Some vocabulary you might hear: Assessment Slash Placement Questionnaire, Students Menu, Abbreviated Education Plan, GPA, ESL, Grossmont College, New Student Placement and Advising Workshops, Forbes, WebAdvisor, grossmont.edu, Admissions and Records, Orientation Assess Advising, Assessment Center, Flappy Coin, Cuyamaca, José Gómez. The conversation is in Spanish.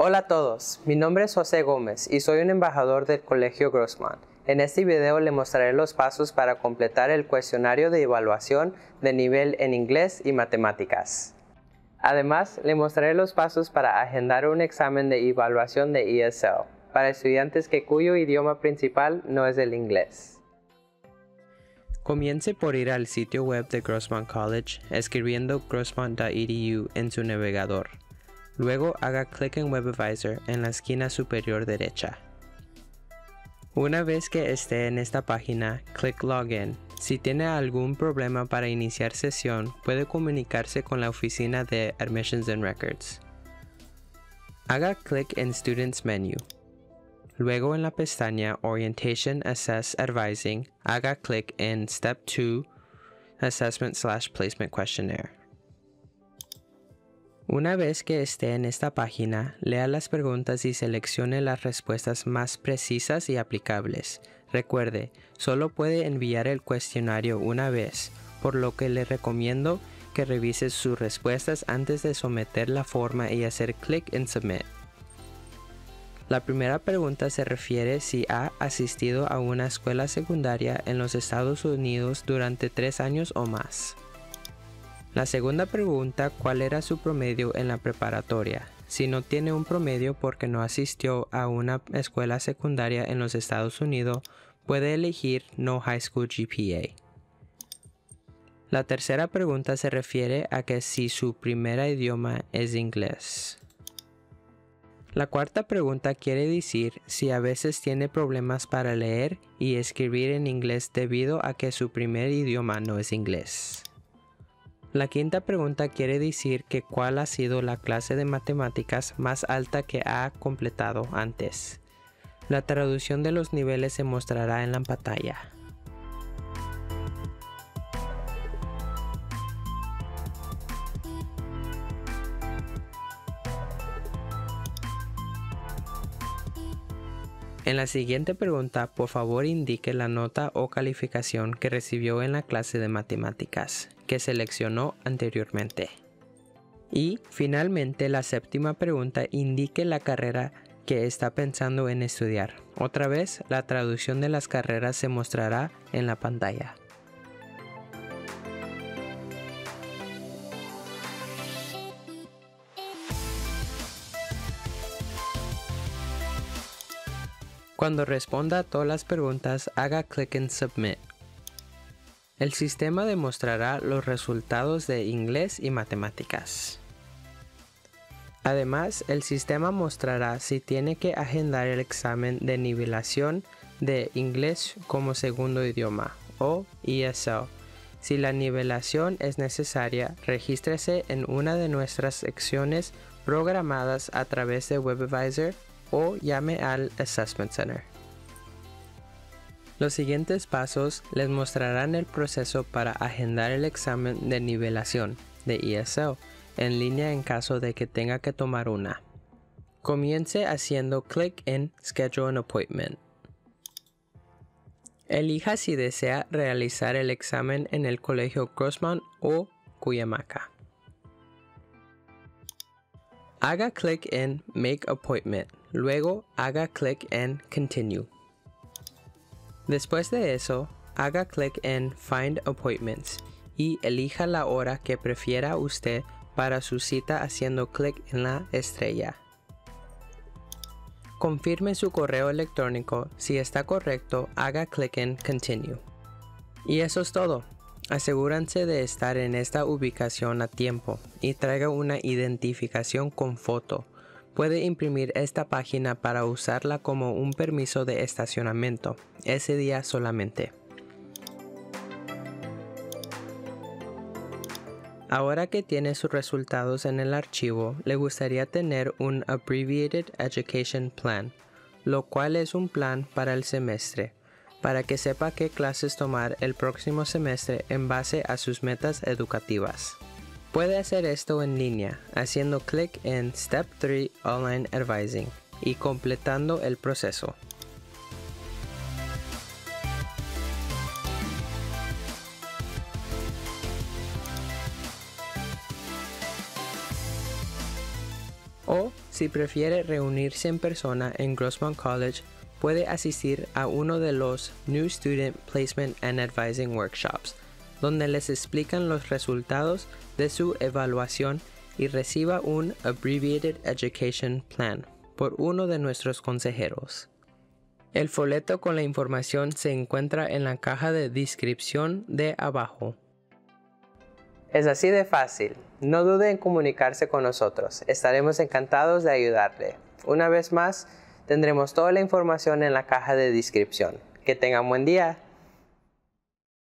Hola a todos, mi nombre es José Gómez y soy un embajador del Colegio Grossmont. En este video le mostraré los pasos para completar el cuestionario de evaluación de nivel en inglés y matemáticas. Además, le mostraré los pasos para agendar un examen de evaluación de ESL para estudiantes cuyo idioma principal no es el inglés. Comience por ir al sitio web de Grossmont College escribiendo grossmont.edu en su navegador. Luego haga clic en WebAdvisor en la esquina superior derecha. Una vez que esté en esta página, clic Login. Si tiene algún problema para iniciar sesión, puede comunicarse con la oficina de Admissions and Records. Haga clic en Students Menu. Luego en la pestaña Orientation Assess Advising, haga clic en Step 2, Assessment Slash Placement Questionnaire. Una vez que esté en esta página, lea las preguntas y seleccione las respuestas más precisas y aplicables. Recuerde, solo puede enviar el cuestionario una vez, por lo que le recomiendo que revise sus respuestas antes de someter la forma y hacer clic en Submit. La primera pregunta se refiere si ha asistido a una escuela secundaria en los Estados Unidos durante 3 años o más. La segunda pregunta, ¿cuál era su promedio en la preparatoria? Si no tiene un promedio porque no asistió a una escuela secundaria en los Estados Unidos, puede elegir No High School GPA. La tercera pregunta se refiere a que si su primer idioma es inglés. La cuarta pregunta quiere decir si a veces tiene problemas para leer y escribir en inglés debido a que su primer idioma no es inglés. La quinta pregunta quiere decir que cuál ha sido la clase de matemáticas más alta que ha completado antes. La traducción de los niveles se mostrará en la pantalla. En la siguiente pregunta, por favor indique la nota o calificación que recibió en la clase de matemáticas que seleccionó anteriormente. Y finalmente, la séptima pregunta, indique la carrera que está pensando en estudiar. Otra vez, la traducción de las carreras se mostrará en la pantalla. Cuando responda a todas las preguntas, haga clic en Submit. El sistema demostrará los resultados de inglés y matemáticas. Además, el sistema mostrará si tiene que agendar el examen de nivelación de inglés como segundo idioma o ESL. Si la nivelación es necesaria, regístrese en una de nuestras secciones programadas a través de WebAdvisor o llame al Assessment Center. Los siguientes pasos les mostrarán el proceso para agendar el examen de nivelación de ESL en línea en caso de que tenga que tomar una. Comience haciendo clic en Schedule an Appointment. Elija si desea realizar el examen en el Colegio Grossmont o Cuyamaca. Haga clic en Make Appointment. Luego haga clic en Continue. Después de eso, haga clic en Find Appointments y elija la hora que prefiera usted para su cita haciendo clic en la estrella. Confirme su correo electrónico. Si está correcto, haga clic en Continue. Y eso es todo. Asegúrense de estar en esta ubicación a tiempo y traiga una identificación con foto. Puede imprimir esta página para usarla como un permiso de estacionamiento, ese día solamente. Ahora que tiene sus resultados en el archivo, le gustaría tener un Abbreviated Education Plan, lo cual es un plan para el semestre, para que sepa qué clases tomar el próximo semestre en base a sus metas educativas. Puede hacer esto en línea, haciendo clic en Step 3 Online Advising y completando el proceso. O O, si prefiere reunirse en persona en Grossmont College, puede asistir a uno de los New Student Placement and Advising Workshops, donde les explican los resultados de su evaluación y reciba un Abbreviated Education Plan por uno de nuestros consejeros. El folleto con la información se encuentra en la caja de descripción de abajo. Es así de fácil. No dude en comunicarse con nosotros. Estaremos encantados de ayudarle. Una vez más, tendremos toda la información en la caja de descripción. Que tengan buen día.